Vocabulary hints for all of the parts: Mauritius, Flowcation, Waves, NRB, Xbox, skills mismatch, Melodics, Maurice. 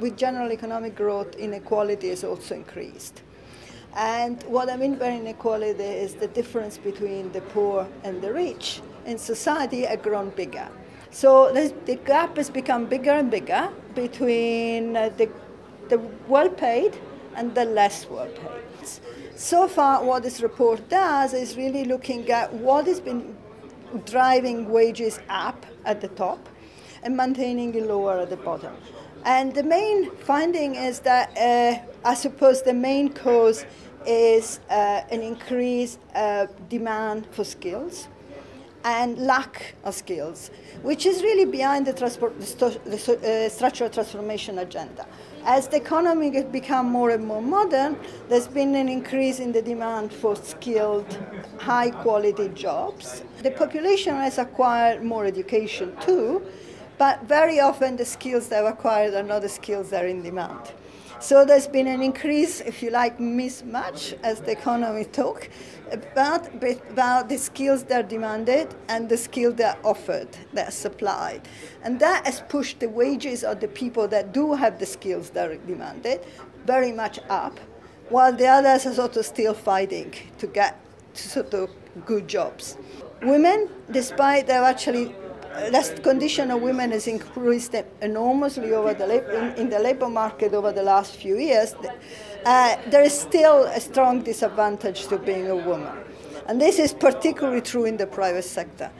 with general economic growth, inequality is also increased. And what I mean by inequality is the difference between the poor and the rich in society has grown bigger. So the gap has become bigger and bigger between the well-paid and the less well-paid. So far, what this report does is really looking at what has been driving wages up at the top and maintaining it lower at the bottom. And the main finding is that I suppose the main cause is an increased demand for skills and lack of skills, which is really behind the structural transformation agenda. As the economy has become more and more modern, there's been an increase in the demand for skilled, high-quality jobs. The population has acquired more education too, but very often the skills they've acquired are not the skills that are in demand. So there's been an increase, if you like, mismatch, as the economy talk, about the skills that are demanded and the skills that are offered, that are supplied. And that has pushed the wages of the people that do have the skills that are demanded very much up, while the others are sort of still fighting to get sort of good jobs. Women, despite they've actually that condition of women has increased enormously over in the labour market over the last few years. There is still a strong disadvantage to being a woman. And this is particularly true in the private sector.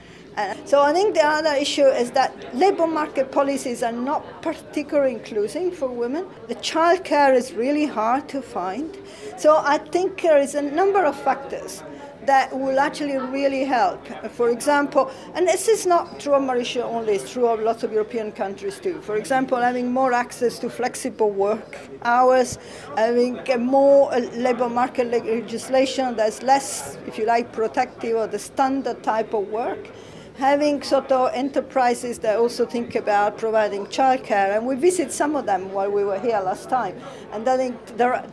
So I think the other issue is that labour market policies are not particularly inclusive for women. The childcare is really hard to find. So I think there is a number of factors that will actually really help. For example, and this is not true of Mauritius only, it's true of lots of European countries too. For example, having more access to flexible work hours, having more labour market legislation that's less, if you like, protective of the standard type of work, having sort of enterprises that also think about providing childcare, and we visited some of them while we were here last time, and I think there are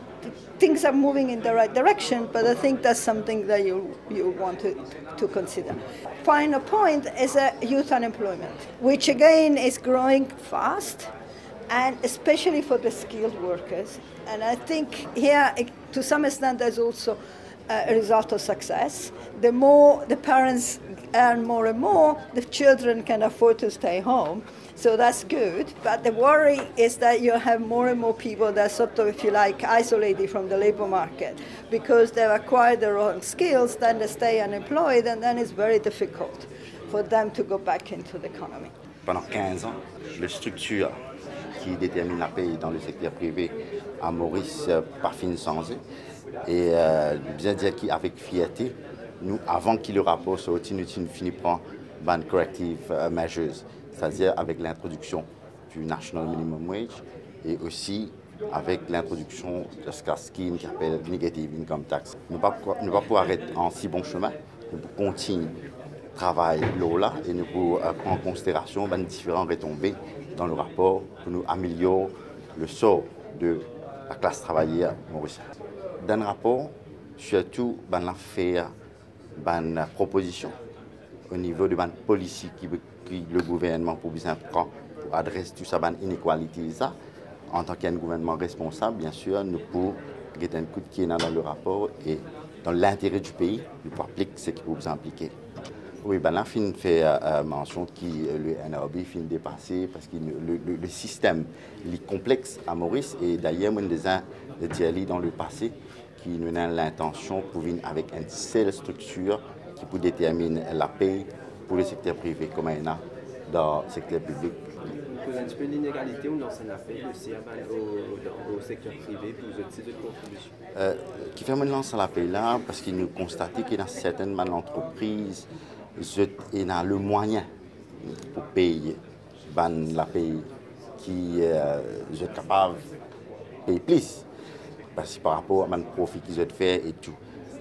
things are moving in the right direction, but I think that's something that you want to consider. Final point is youth unemployment, which again is growing fast, and especially for the skilled workers. And I think here, to some extent, there's also a result of success. The more the parents earn more and more, the children can afford to stay home. So that's good, but the worry is that you have more and more people that are sort of, if you like, isolated from the labor market because they've acquired their own skills, then they stay unemployed, and then it's very difficult for them to go back into the economy. Pendant 15 ans, les structures qui déterminent la paye dans le secteur privé à Maurice parfine sans eux. Et bien dire qu'avec fierté, nous, avant que le rapport sorte, nous finissons par ban corrective measures. C'est-à-dire avec l'introduction du National Minimum Wage et aussi avec l'introduction de ce scheme qui s'appelle Negative Income Tax. Nous ne pouvons pas arrêter en si bon chemin, nous pouvons continuer à travailler là et nous pouvons prendre en considération les différentes retombées dans le rapport pour nous améliorer le sort de la classe travailleur mauricienne. Dans le rapport, surtout, nous avons fait une proposition au niveau de la politique qui veut le gouvernement pour adresser tout ça ban inéqualité ça en tant qu'un gouvernement responsable bien sûr nous pour guetter un coup de pied dans le rapport et dans l'intérêt du pays nous pour appliquer ce qui vous impliquer. Oui ben là fin fait mention qui le NRB fin dépassé parce que le système est complexe à Maurice et d'ailleurs une des uns de dans le passé qui nous a l'intention pour venir avec une seule structure qui peut déterminer la paie pour le secteur privé comme il y en a dans le secteur public. Vous un petit peu l'inégalité ou non c'est la paix aussi au secteur privé pour ce type de contribution? Qui fait mon lance à la paix là parce qu'il nous constate qu'il y a certainement l'entreprise et dans le moyen pour payer la paix qui est capable de payer plus parce que par rapport à le profit qu'ils ont fait et tout.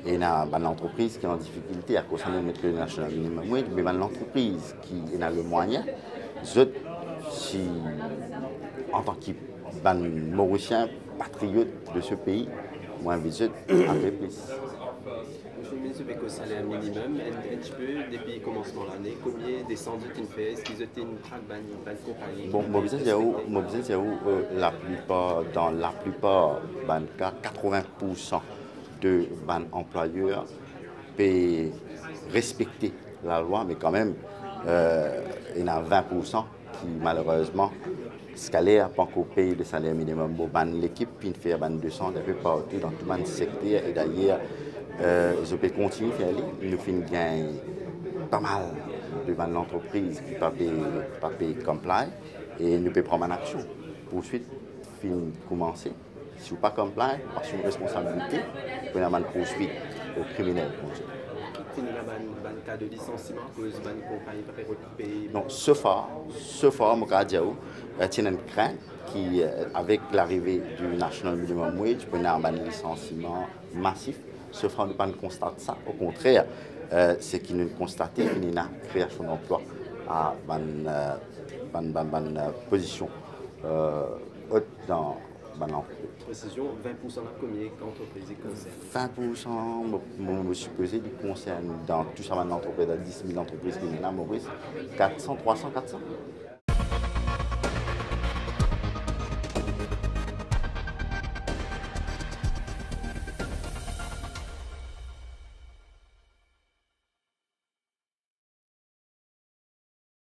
Et dans l'entreprise qui est en difficulté à cause de mettre le national minimum wage, mais dans l'entreprise qui est le moyen, si en tant que Mauricien patriote de ce pays, moi, je vais un peu plus. Je mesure avec un salaire minimum et je peux, depuis le commencement de l'année, combien des sandwichs qu'ils font, qu'ils ont une traque de compagnie. Bon, mon business, c'est où dans la plupart, 80% de employeurs peuvent respecter la loi, mais quand même, il y en a 20% qui, malheureusement, scalaire pas qu'on paye le salaire minimum. Bon, l'équipe puis faire 200 un peu partout dans tout le secteur et d'ailleurs je peux continuer à faire nous fin gagne pas mal de l'entreprise qui pas payer comply et nous peut prendre en action. Ensuite fin commencer si vous pas comply par son responsabilité pour la poursuite au criminel. Cas de licenciement que non, ce fort, c'est une crainte qui, avec l'arrivée du National Minimum Wage, on a un licenciement massif. Ce fort ne constate ça. Au contraire, ce qui nous constate, c'est qu'il y a une création d'emplois à une position haute dans l'emploi. Précision, 20% de la première entreprise concerne. 20%, je suppose, du concerne dans tout ça, l'entreprise, dans 10 000 entreprises qui sont là, Maurice, 400, 300, 400.